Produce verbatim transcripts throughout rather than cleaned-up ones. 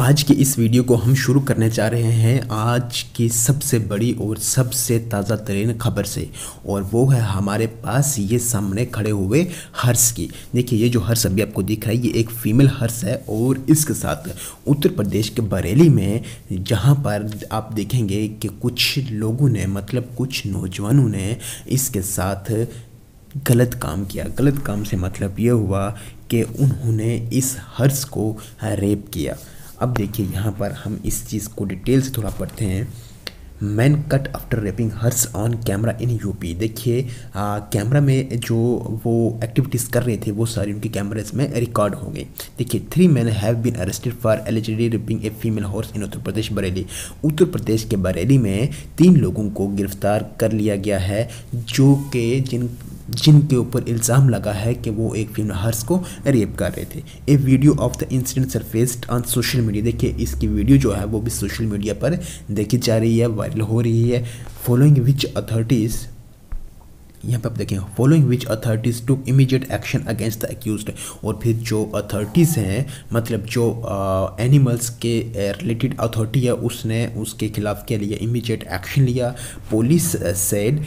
आज के इस वीडियो को हम शुरू करने जा रहे हैं आज की सबसे बड़ी और सबसे ताज़ा तरीन खबर से, और वो है हमारे पास ये सामने खड़े हुए हर्स की। देखिए ये जो हर्स अभी आपको दिख रहा है ये एक फ़ीमेल हर्स है, और इसके साथ उत्तर प्रदेश के बरेली में जहाँ पर आप देखेंगे कि कुछ लोगों ने मतलब कुछ नौजवानों ने इसके साथ गलत काम किया। गलत काम से मतलब ये हुआ कि उन्होंने इस हर्स को रेप किया। अब देखिए यहाँ पर हम इस चीज़ को डिटेल से थोड़ा पढ़ते हैं। Man cut after raping hers on camera in UP. देखिए कैमरा में जो वो एक्टिविटीज़ कर रहे थे वो सारी उनके कैमरेज में रिकॉर्ड हो गई। देखिए three man have been arrested for allegedly raping a female horse in Uttar Pradesh Bareilly. Uttar Pradesh के बरेली में तीन लोगों को गिरफ्तार कर लिया गया है जो कि जिन जिनके ऊपर इल्ज़ाम लगा है कि वो एक फीमेल हर्स को रेप कर रहे थे। A video of the incident surfaced on social media. देखिए इसकी वीडियो जो है वो भी सोशल मीडिया पर देखी जा रही है, वायरल हो रही है। फॉलोइंग विच अथॉरिटीज़, यहाँ पर आप देखें following which authorities to immediate action against the accused. और फिर जो अथॉरिटीज़ हैं मतलब जो एनिमल्स के रिलेटेड अथॉरिटी है उसने उसके खिलाफ के लिए इमीडिएट एक्शन लिया। पुलिस सेड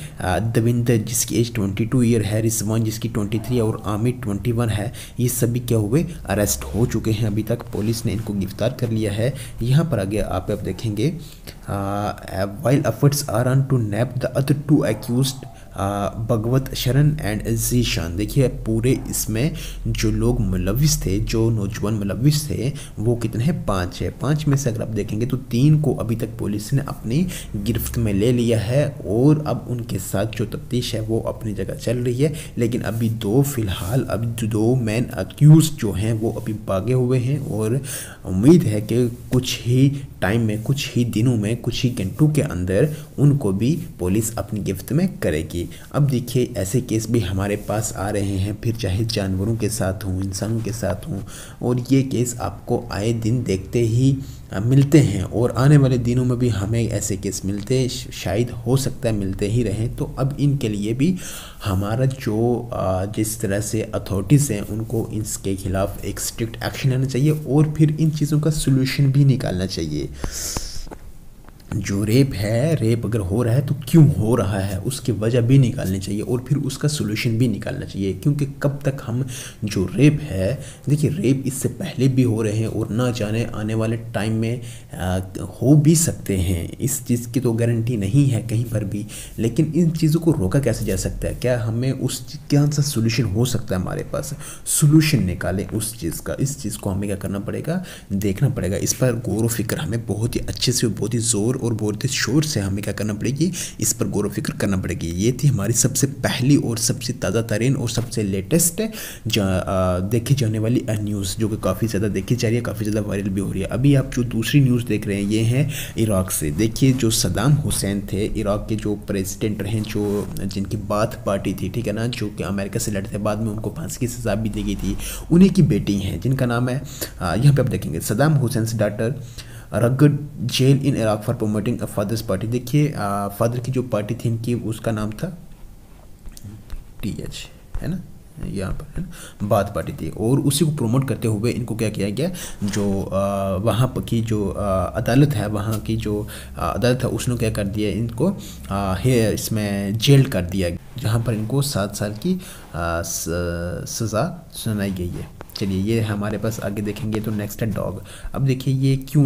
दविंदर जिसकी एज ट्वेंटी टू ईयर है, रिजवान जिसकी ट्वेंटी थ्री और आमिर ट्वेंटी वन है, ये सभी क्या हुए अरेस्ट हो चुके हैं। अभी तक पुलिस ने इनको गिरफ्तार कर लिया है। यहाँ पर आगे आप आप देखेंगे while efforts are on to nab the other two accused Bhagwat Sharan and Zeeshan. देखिए पूरे इसमें जो लोग मुलविस थे, जो नौजवान मुलविस थे वो कितने हैं, पाँच है। पाँच में से अगर आप देखेंगे तो तीन को अभी तक पुलिस ने अपनी गिरफ्त में ले लिया है, और अब उनके साथ जो तफ्तीश है वो अपनी जगह चल रही है। लेकिन अभी दो फिलहाल अभी दो मैन अक्यूज जो हैं वो अभी भागे हुए हैं, और उम्मीद है कि कुछ ही टाइम में, कुछ ही दिनों में, कुछ ही घंटों के अंदर उनको भी पुलिस अपनी गिरफ्त में करेगी। अब देखिए ऐसे केस भी हमारे पास आ रहे हैं, फिर चाहे जानवरों के साथ हों, इंसानों के साथ हों, और ये केस आपको आए दिन देखते ही मिलते हैं, और आने वाले दिनों में भी हमें ऐसे केस मिलते शायद हो सकता है मिलते ही रहें। तो अब इनके लिए भी हमारा जो जिस तरह से अथॉरिटीज़ हैं उनको इसके खिलाफ एक स्ट्रिक्ट एक्शन लेना चाहिए, और फिर इन चीज़ों का सोल्यूशन भी निकालना चाहिए। जो रेप है, रेप अगर हो रहा है तो क्यों हो रहा है उसकी वजह भी निकालनी चाहिए, और फिर उसका सोल्यूशन भी निकालना चाहिए। क्योंकि कब तक हम जो रेप है, देखिए रेप इससे पहले भी हो रहे हैं और ना जाने आने वाले टाइम में आ, हो भी सकते हैं, इस चीज़ की तो गारंटी नहीं है कहीं पर भी। लेकिन इन चीज़ों को रोका कैसे जा सकता है, क्या हमें उस क्या सा सोल्यूशन हो सकता है हमारे पास, सोल्यूशन निकालें उस चीज़ का। इस चीज़ को हमें क्या करना पड़ेगा, देखना पड़ेगा, इस पर गौर व फिक्र हमें बहुत ही अच्छे से, बहुत ही ज़ोर और बहुत ही शोर से हमें क्या करना पड़ेगी, इस पर गौर फिक्र करना पड़ेगी। ये थी हमारी सबसे पहली और सबसे ताज़ा तरीन और सबसे लेटेस्ट जा, आ, देखी जाने वाली न्यूज़, जो कि काफ़ी ज़्यादा देखी जा रही है, काफ़ी ज़्यादा वायरल भी हो रही है। अभी आप जो दूसरी न्यूज़ देख रहे हैं ये है इराक़ से। देखिए जो सद्दाम हुसैन थे, इराक़ के जो प्रेसिडेंट रहे, जो जिनकी बाथ पार्टी थी, ठीक है ना, जो कि अमेरिका से लड़ते बाद में उनको फांसी की सजा भी दी गई थी, उन्हीं की बेटी हैं जिनका नाम है, यहाँ पर आप देखेंगे सद्दाम हुसैन से daughter Raghad jail in Iraq for promoting a father's party. देखिए फादर की जो पार्टी थी इनकी उसका नाम था टी एच, है ना, यहाँ पर है ना बात पार्टी थी, और उसी को प्रोमोट करते हुए इनको क्या किया गया, जो आ, वहाँ की जो आ, अदालत है, वहाँ की जो आ, अदालत है उसने क्या कर दिया, इनको आ, है इसमें जेल कर दिया, जहाँ पर इनको सात साल की आ, स, सज़ा सुनाई गई है। चलिए ये हमारे पास आगे देखेंगे तो नेक्स्ट है डॉग। अब देखिए ये क्यों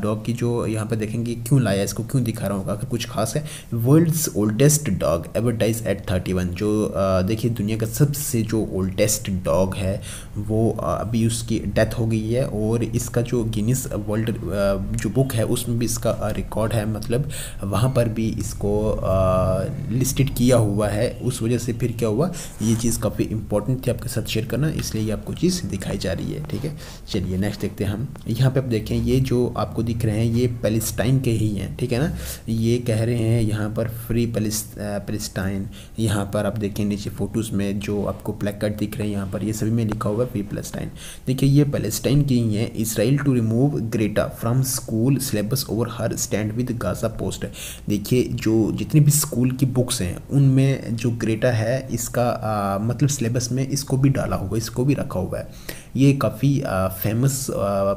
डॉग की जो यहाँ पे देखेंगे क्यों लाया, इसको क्यों दिखा रहा होगा, अगर कुछ खास है। World's oldest dog advertise at thirty one. जो देखिए दुनिया का सबसे जो ओल्डेस्ट डॉग है वो अभी उसकी डेथ हो गई है, और इसका जो गिनीस वर्ल्ड जो बुक है उसमें भी इसका रिकॉर्ड है, मतलब वहाँ पर भी इसको लिस्टेड किया हुआ है। उस वजह से फिर क्या हुआ, ये चीज़ काफ़ी इंपॉर्टेंट थी आपके साथ शेयर करना, इसलिए आपको चीज़ दिखाई जा रही है, ठीक है। चलिए नेक्स्ट देखते हैं हम। यहाँ पे आप देखें ये जो आपको दिख रहे हैं ये पैलेस्टाइन के ही हैं, ठीक है ना, ये कह रहे हैं यहाँ पर फ्री पैलेस्टाइन। यहाँ पर आप देखें नीचे फोटोज़ में जो आपको प्लेकार्ड दिख रहे हैं यहाँ पर, ये सभी में लिखा हुआ है फ्री पैलेस्टाइन। देखिए ये पैलेस्टाइन की ही हैं। Israel to remove Greta from school syllabus over her stand with Gaza post. देखिए जो जितनी भी स्कूल की बुक्स हैं उनमें जो ग्रेटा है इसका आ, मतलब सिलेबस में इसको भी डाला हुआ, इसको भी रखा हुआ हुआ है। ये काफ़ी फेमस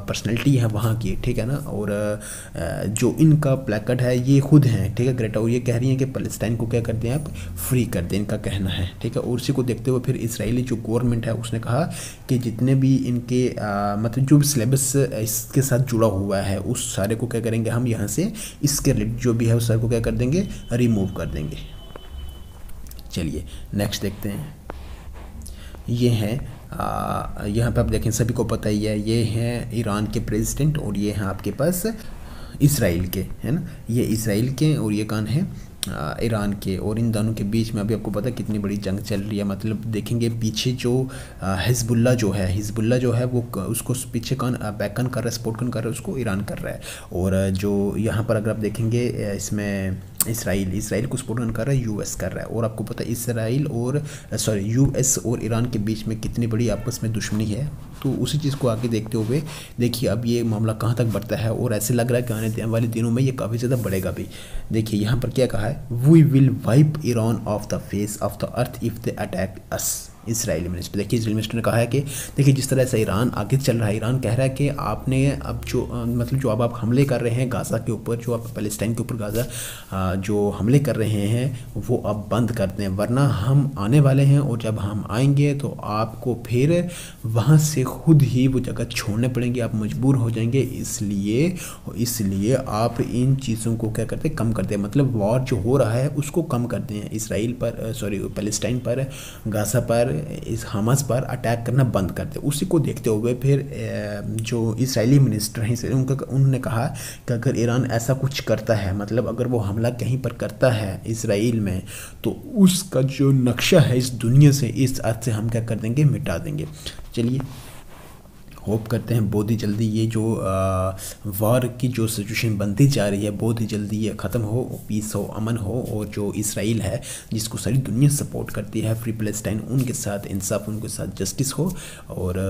पर्सनैलिटी है वहाँ की, ठीक है ना। और आ, जो इनका प्लेकट है ये खुद हैं, ठीक है, ग्रेटा। और ये कह रही हैं कि पैलेस्टाइन को क्या कर दें आप, फ्री कर दें, इनका कहना है, ठीक है। और उसी को देखते हुए फिर इसराइली जो गवर्नमेंट है उसने कहा कि जितने भी इनके आ, मतलब जो भी सिलेबस इसके साथ जुड़ा हुआ है उस सारे को क्या करेंगे हम यहाँ से, इसके रिलेटेड जो भी है उस सारे को क्या कर देंगे, रिमूव कर देंगे। चलिए नेक्स्ट देखते हैं। ये हैं, यहाँ पे आप देखें सभी को पता ही है, ये हैं ईरान के प्रेसिडेंट और ये हैं आपके पास इसराइल के, है ना। ये इसराइल के और ये कौन है, ईरान के। और इन दोनों के बीच में अभी आपको पता है कितनी बड़ी जंग चल रही है। मतलब देखेंगे पीछे जो हिजबुल्ला जो है, हिजबुल्ला जो है वो उसको पीछे कौन बैकन कर रहा है, सपोर्ट कौन कर रहा है, उसको ईरान कर रहा है। और जो यहाँ पर अगर आप देखेंगे इसमें इसराइल इसराइल को सपोर्ट कर रहा है, यूएस कर रहा है। और आपको पता है इसराइल और सॉरी यूएस और ईरान के बीच में कितनी बड़ी आपस में दुश्मनी है। तो उसी चीज़ को आगे देखते हुए देखिए अब ये मामला कहाँ तक बढ़ता है। और ऐसे लग रहा है कि आने वाले दिनों में ये काफ़ी ज़्यादा बढ़ेगा भी। देखिए यहाँ पर क्या कहा है, we will wipe Iran off the face of the earth if they attack us. Israeli minister, देखिए इसराइली मिनिस्टर ने कहा है कि देखिए जिस तरह से ईरान आगे चल रहा है, ईरान कह रहा है कि आपने अब जो मतलब जो अब आप हमले कर रहे हैं गाज़ा के ऊपर, जो आप पैलेस्टाइन के ऊपर गाज़ा जो हमले कर रहे हैं वो अब बंद कर दें, वरना हम आने वाले हैं और जब हम आएंगे तो आपको फिर वहाँ से खुद ही वो जगह छोड़ने पड़ेंगी, आप मजबूर हो जाएंगे। इसलिए इसलिए आप इन चीज़ों को क्या करते, कम करते हैं, मतलब वॉर जो हो रहा है उसको कम करते हैं। इसराइल पर सॉरी पैलेस्टाइन पर, गाज़ा पर, इस हमास पर अटैक करना बंद कर दे। उसी को देखते हुए फिर जो इसराइली मिनिस्टर हैं उनका उन्होंने कहा कि अगर ईरान ऐसा कुछ करता है, मतलब अगर वो हमला कहीं पर करता है इसराइल में, तो उसका जो नक्शा है इस दुनिया से, इस अर्थ से हम क्या कर देंगे, मिटा देंगे। चलिए होप करते हैं बहुत ही जल्दी ये जो वार की जो सिचुएशन बनती जा रही है बहुत ही जल्दी ये ख़त्म हो, पीस हो, अमन हो। और जो इसराइल है जिसको सारी दुनिया सपोर्ट करती है फ्री पैलेस्टाइन, उनके साथ इंसाफ, उनके साथ जस्टिस हो। और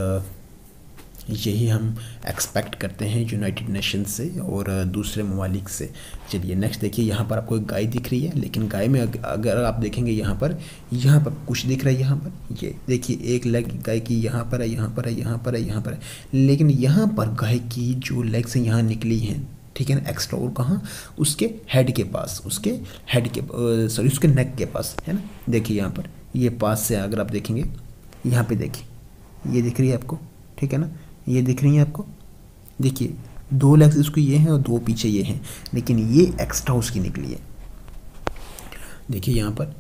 यही हम एक्सपेक्ट करते हैं यूनाइटेड नेशन से और दूसरे ममालिक से। चलिए नेक्स्ट देखिए, यहाँ पर आपको एक गाय दिख रही है, लेकिन गाय में अगर आप देखेंगे यहाँ पर यहाँ पर कुछ दिख रहा है, यहाँ पर ये देखिए एक लेग गाय की यहाँ पर है, यहाँ पर है, यहाँ पर है, यहाँ पर है, लेकिन यहाँ पर गाय की जो लेग से यहाँ निकली हैं, ठीक है ना, एक्स्ट्रा। और कहाँ, उसके हेड के पास, उसके हेड के सॉरी उसके नेक के पास, है ना। देखिए यहाँ पर ये पास से अगर आप देखेंगे यहाँ पर देखिए ये दिख रही है आपको, ठीक है ना, ये दिख रही है आपको। देखिए दो लेग्स इसको ये हैं और दो पीछे ये हैं, लेकिन ये एक्स्ट्रा उसकी निकली है। देखिए यहाँ पर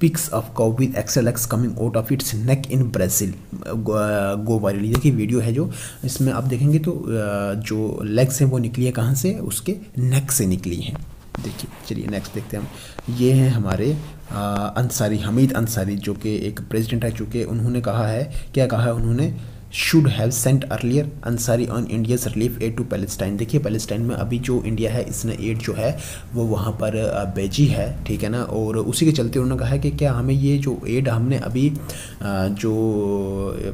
pics of cow with extra legs coming out of its neck in Brazil go virally. देखिए वीडियो है जो, इसमें आप देखेंगे तो जो लेग्स हैं वो निकली है कहाँ से, उसके नेक से निकली हैं। देखिए चलिए नेक्स्ट देखते हैं हम। ये हैं हमारे अंसारी, हमीद अंसारी, जो कि एक प्रेजिडेंट है, चूँकि उन्होंने कहा है, क्या कहा है उन्होंने, should have sent earlier Ansari on India's relief aid to Palestine। देखिए पैलेस्टाइन में अभी जो इंडिया है इसने एड जो है वो वहाँ पर भेजी है, ठीक है ना। और उसी के चलते उन्होंने कहा है कि क्या हमें ये जो एड हमने अभी जो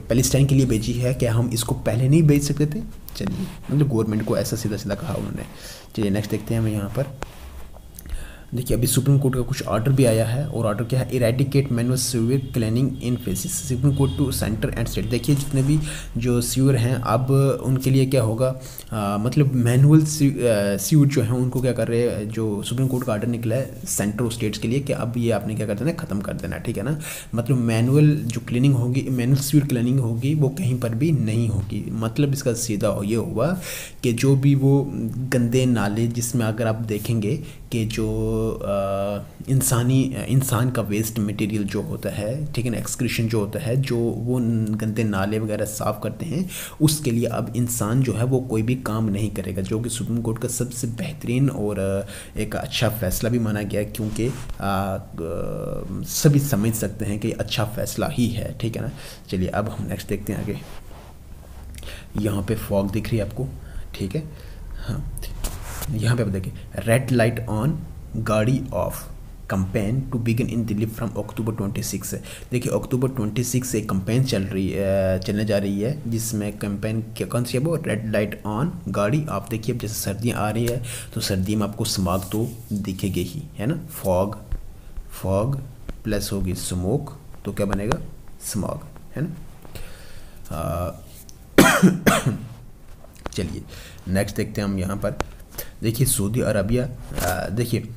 पैलेस्टाइन के लिए भेजी है, क्या हम इसको पहले नहीं भेज सकते थे। चलिए मतलब गवर्नमेंट को ऐसा सीधा सीधा कहा उन्होंने। चलिए नेक्स्ट देखते हैं हम। यहाँ पर देखिए अभी सुप्रीम कोर्ट का कुछ ऑर्डर भी आया है, और ऑर्डर क्या है, eradicate manual sewer cleaning in phases, supreme court to centre and state. देखिए जितने भी जो सीवर हैं अब उनके लिए क्या होगा, आ, मतलब मैनुअल सीवर जो है उनको क्या कर रहे हैं, जो सुप्रीम कोर्ट का ऑर्डर निकला है सेंटर और स्टेट्स के लिए कि अब ये आपने क्या कर देना, ख़त्म कर देना, ठीक है ना। मतलब मैनुअल जो क्लीनिंग होगी, मैनुअल सीवर क्लीनिंग होगी वो कहीं पर भी नहीं होगी। मतलब इसका सीधा ये हुआ कि जो भी वो गंदे नाले, जिसमें अगर आप देखेंगे कि जो इंसानी इंसान का वेस्ट मटेरियल जो होता है, ठीक है ना, एक्सक्रीशन जो होता है, जो वो गंदे नाले वगैरह साफ़ करते हैं, उसके लिए अब इंसान जो है वो कोई भी काम नहीं करेगा, जो कि सुप्रीम कोर्ट का सबसे बेहतरीन और एक अच्छा फैसला भी माना गया, क्योंकि सभी समझ सकते हैं कि अच्छा फैसला ही है, ठीक है ना। चलिए अब हम नेक्स्ट देखते हैं आगे। यहाँ पे फॉग दिख रही है आपको, ठीक है, हाँ। यहाँ पे आप देखिए red light on gaadi off campaign to begin in Delhi from October twenty six. देखिए अक्टूबर ट्वेंटी सिक्स एक कंपेन चल रही है, चलने जा रही है, जिसमें कंपेन कौन सी है वो, रेड लाइट ऑन गाड़ी। आप देखिए अब जैसे सर्दियाँ आ रही है तो सर्दी में आपको स्मॉग तो दिखेगी ही, है ना, फॉग फॉग प्लस होगी स्मोक तो क्या बनेगा, स्मॉग, है ना। चलिए नेक्स्ट देखते हैं हम यहाँ पर। देखिए सऊदी अरबिया, देखिए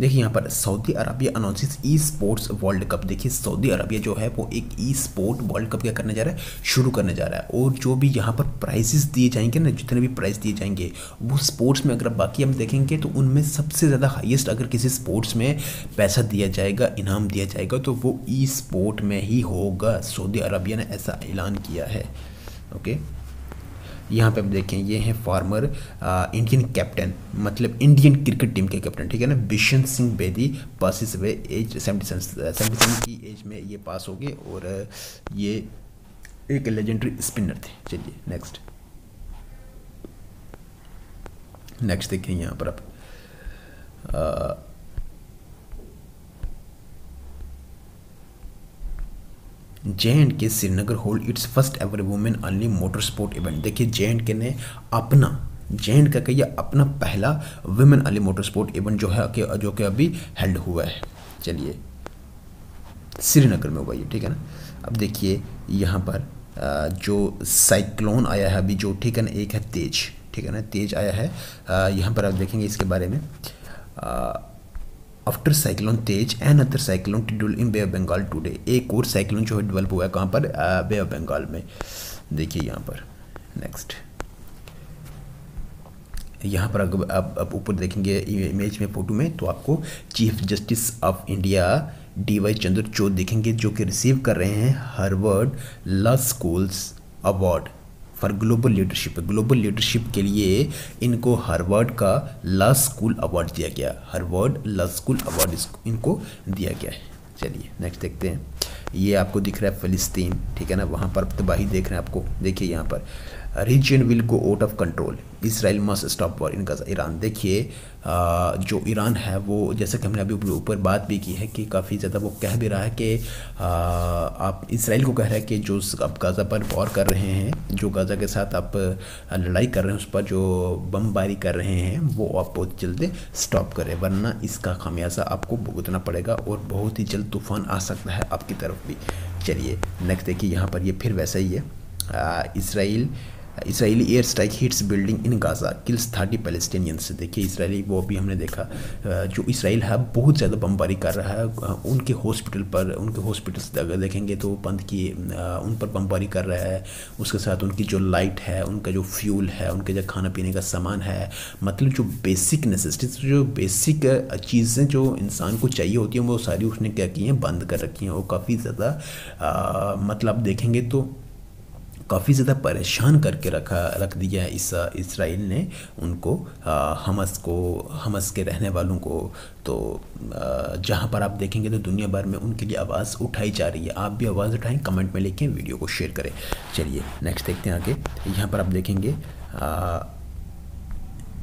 देखिए यहाँ पर Saudi Arabia announces e sports world cup. देखिए सऊदी अरबिया जो है वो एक ई स्पोर्ट वर्ल्ड कप क्या करने जा रहा है, शुरू करने जा रहा है। और जो भी यहाँ पर प्राइजेस दिए जाएंगे ना, जितने भी प्राइज़ दिए जाएंगे वो स्पोर्ट्स में, अगर बाकी हम देखेंगे तो उनमें सबसे ज़्यादा हाईएस्ट अगर किसी स्पोर्ट्स में पैसा दिया जाएगा, इनाम दिया जाएगा, तो वो ई स्पोर्ट में ही होगा। सऊदी अरबिया ने ऐसा ऐलान किया है। ओके, यहाँ पे हम देखें, ये हैं फार्मर इंडियन कैप्टन, मतलब इंडियन क्रिकेट टीम के कैप्टन, ठीक है ना, बिशन सिंह बेदी पासिस हुए एज सेवेंटी सेवन की एज में ये पास हो गए, और ये एक लेजेंडरी स्पिनर थे। चलिए नेक्स्ट नेक्स्ट देखें यहाँ पर आप। आ, J and K Srinagar hold its first ever women only motor sport event. देखिए जे एंड के ने अपना, जे एंड का कहिए अपना पहला women only motor sport event जो है कि जो कि अभी हेल्ड हुआ है। चलिए श्रीनगर में हुआ ये, ठीक है ना। अब देखिए यहाँ पर जो साइक्लोन आया है अभी जो, ठीक है ना, एक है तेज, ठीक है ना, तेज आया है। यहाँ पर आप देखेंगे इसके बारे में, after cyclone Tej and other cyclone to develop in Bay of Bengal today. एक और साइक्लोन जो है डेवलप हुआ है कहाँ पर, बे ऑफ बंगाल में। देखिए यहाँ पर नेक्स्ट, यहाँ पर अगर आप ऊपर देखेंगे इमेज में, फोटो में, तो आपको chief justice of India D Y Chandrachud देखेंगे, जो कि रिसीव कर रहे हैं Harvard law schools award for global leadership. Global leadership के लिए इनको हार्वर्ड का लॉ स्कूल अवार्ड दिया गया, हार्वर्ड लॉ स्कूल अवार्ड इनको दिया गया है। चलिए नेक्स्ट देखते हैं। ये आपको दिख रहा है फ़िलिस्तीन, ठीक है ना, वहाँ पर तबाही देख रहे हैं आपको। देखिए यहाँ पर region will go out of control, Israel must stop war in Gaza. Iran, देखिए जो ईरान है वो, जैसे कि हमने अभी ऊपर बात भी की है कि काफ़ी ज़्यादा वो कह भी रहा है कि आ, आप इसराइल को कह रहा है कि जो आप गाज़ा पर वॉर कर रहे हैं, जो गाज़ा के साथ आप लड़ाई कर रहे हैं, उस पर जो बमबारी कर रहे हैं वो आप बहुत जल्द स्टॉप करें, वरना इसका खामियाजा आपको भुगतना पड़ेगा और बहुत ही जल्द तूफान आ सकता है आपकी तरफ भी। चलिए नेक्स्ट देखिए यहाँ पर, ये फिर वैसा ही है, Israel Israeli air strike hits building in Gaza kills thirty Palestinians. देखिए इसराइली, वो भी हमने देखा, जो इसराइल है बहुत ज़्यादा बमबारी कर रहा है उनके हॉस्पिटल पर, उनके हॉस्पिटल्स अगर देखेंगे तो बंद किए, उन पर बमबारी कर रहा है, उसके साथ उनकी जो लाइट है, उनका जो फ्यूल है, उनके जो खाना पीने का सामान है, मतलब जो बेसिक नेसेसिटीज, जो बेसिक चीज़ें जो इंसान को चाहिए होती हैं, वो सारी उसने क्या की हैं, बंद कर रखी हैं। और काफ़ी ज़्यादा मतलब देखेंगे तो काफ़ी ज़्यादा परेशान करके रखा रख दिया है इस इसराइल ने उनको, हमस को, हमस के रहने वालों को। तो जहाँ पर आप देखेंगे तो दुनिया भर में उनके लिए आवाज़ उठाई जा रही है। आप भी आवाज़ उठाएं, कमेंट में लिखें, वीडियो को शेयर करें। चलिए नेक्स्ट देखते हैं आगे। यहाँ पर आप देखेंगे आ,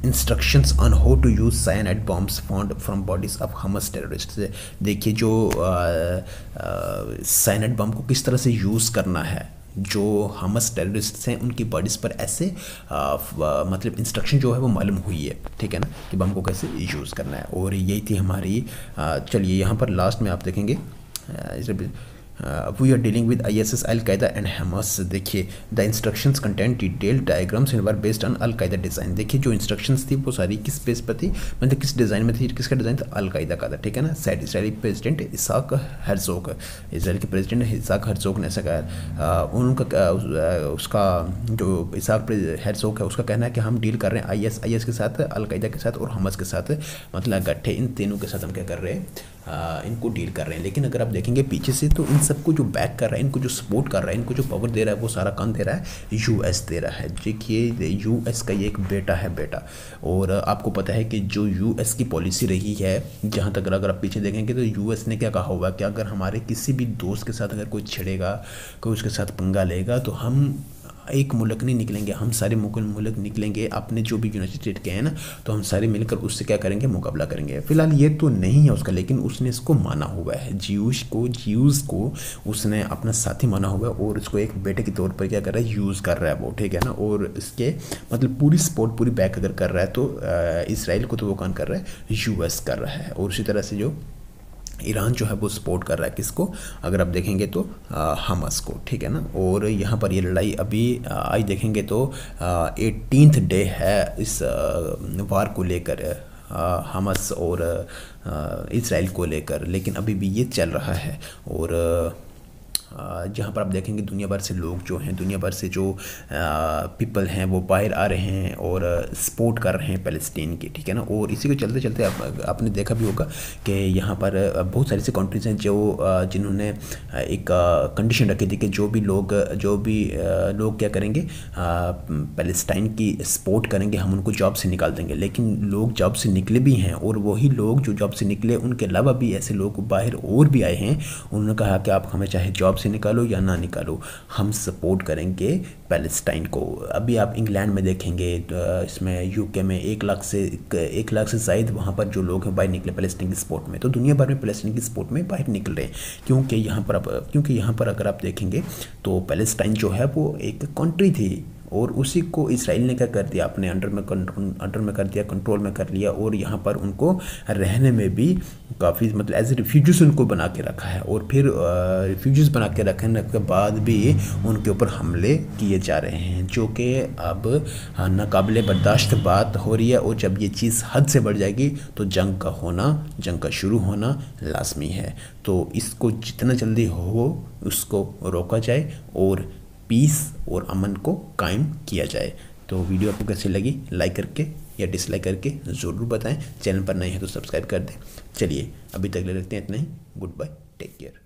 instructions on how to use cyanide bombs found from bodies of Hamas terrorist. देखिए जो साइनाइड बम को किस तरह से यूज़ करना है, जो हमस टेररिस्ट हैं उनकी बॉडीज़ पर ऐसे आ, फ, आ, मतलब इंस्ट्रक्शन जो है वो मालूम हुई है, ठीक है ना, कि बम को कैसे यूज़ करना है। और यही थी हमारी, चलिए यहाँ पर लास्ट में आप देखेंगे we are dealing with I S S al Qaeda and Hamas. देखिए the instructions content detail diagrams and were based on al Qaeda design. देखिए जो इंस्ट्रक्शंस थी वो सारी किस बेस पर थी, मतलब किस डिज़ाइन में थी, किसका डिज़ाइन था, अल कायदा का था, ठीक है ना। Said Israeli president Isaac Herzog, Israel के प्रेसिडेंट इसाक हर्जोग ने ऐसा कहा। उनका उसका जो इसाक हर्जोग है उसका कहना है कि हम डील कर रहे हैं आई एस आई एस के साथ, अल कायदा के साथ और हमस के साथ, मतलब इकट्ठे इन तीनों के साथ हम क्या कर रहे हैं, इनको डील कर रहे हैं। लेकिन अगर आप देखेंगे पीछे से तो सबको जो बैक कर रहा है, इनको जो सपोर्ट कर रहा है, इनको जो पावर दे रहा है, वो सारा काम दे रहा है यूएस दे रहा है। देखिए यूएस का ये एक बेटा है, बेटा। और आपको पता है कि जो यूएस की पॉलिसी रही है, जहाँ तक अगर आप पीछे देखेंगे तो यूएस ने क्या कहा हुआ कि अगर हमारे किसी भी दोस्त के साथ अगर कोई छिड़ेगा, कोई उसके साथ पंगा लेगा, तो हम एक मुल्क नहीं निकलेंगे, हम सारे मुल्क निकलेंगे अपने जो भी यूनाइटेड स्टेट के हैं ना, तो हम सारे मिलकर उससे क्या करेंगे, मुकाबला करेंगे। फिलहाल ये तो नहीं है उसका, लेकिन उसने इसको माना हुआ है, ज्यूस को ज्यूस को उसने अपना साथी माना हुआ है और उसको एक बेटे के तौर पर क्या कर रहा है, यूज़ कर रहा है वो, ठीक है ना। और इसके मतलब पूरी सपोर्ट, पूरी बैक अगर कर रहा है तो इसराइल को, तो वो कौन कर रहा है, यूएस कर रहा है। और उसी तरह से जो ईरान जो है वो सपोर्ट कर रहा है किसको, अगर आप देखेंगे तो हमास को, ठीक है ना। और यहाँ पर ये लड़ाई अभी आज देखेंगे तो एटीनथ डे है इस वार को लेकर, हमास और इसराइल को लेकर, लेकिन अभी भी ये चल रहा है। और जहाँ पर आप देखेंगे दुनिया भर से लोग जो हैं, दुनिया भर से जो पीपल हैं वो बाहर आ रहे हैं और सपोर्ट कर रहे हैं पैलेस्टीन के, ठीक है ना। और इसी को चलते चलते आप, आपने देखा भी होगा कि यहाँ पर बहुत सारी सी कंट्रीज़ हैं जो जिन्होंने एक कंडीशन रखी थी कि जो भी लोग जो भी लोग क्या करेंगे पैलेस्टाइन की सपोर्ट करेंगे हम उनको जॉब से निकाल देंगे। लेकिन लोग जॉब से निकले भी हैं और वही लोग जो जॉब से निकले उनके अलावा भी ऐसे लोग बाहर और भी आए हैं। उन्होंने कहा कि आप हमें चाहे जॉब निकालो या ना निकालो, हम सपोर्ट करेंगे पैलेस्टाइन को। अभी आप इंग्लैंड में देखेंगे तो इसमें यूके में एक लाख से एक लाख से शायद वहाँ पर जो लोग हैं बाहर निकले पैलेस्टाइन की सपोर्ट में। तो दुनिया भर में पैलेस्टाइन की सपोर्ट में बाहर निकल रहे हैं क्योंकि यहाँ पर आप क्योंकि यहाँ पर अगर आप देखेंगे तो पैलेस्टाइन जो है वो एक कंट्री थी और उसी को इसराइल ने क्या कर दिया, अपने अंडर में अंडर में कर दिया, कंट्रोल में कर लिया। और यहाँ पर उनको रहने में भी काफ़ी मतलब एज ए रिफ्यूजीज़ उनको बना के रखा है। और फिर रिफ्यूजीज़ बना के रखने के बाद भी उनके ऊपर हमले किए जा रहे हैं जो कि अब नाकाबिले बर्दाश्त बात हो रही है। और जब ये चीज़ हद से बढ़ जाएगी तो जंग का होना जंग का शुरू होना लाजमी है। तो इसको जितना जल्दी हो उसको रोका जाए और पीस और अमन को कायम किया जाए। तो वीडियो आपको कैसी लगी लाइक करके या डिसलाइक करके ज़रूर बताएं। चैनल पर नए हैं तो सब्सक्राइब कर दें। चलिए अभी तक ले रखते हैं इतना ही। Good bye, take care.